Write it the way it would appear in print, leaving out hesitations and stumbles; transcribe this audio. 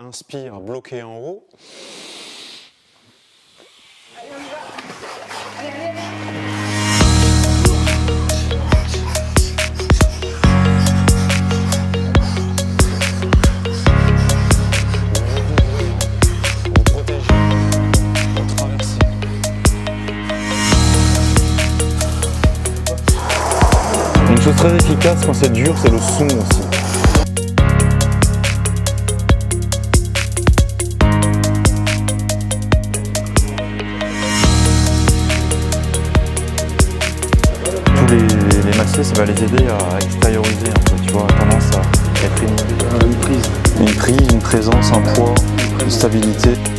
Inspire, bloqué en haut. Allez, on y va. Allez, allez, allez. Une chose très efficace quand c'est dur, c'est le son aussi. Tous les massiers, ça va les aider à extérioriser un peu, tu vois, tendance à être une prise, une présence, un poids, une stabilité.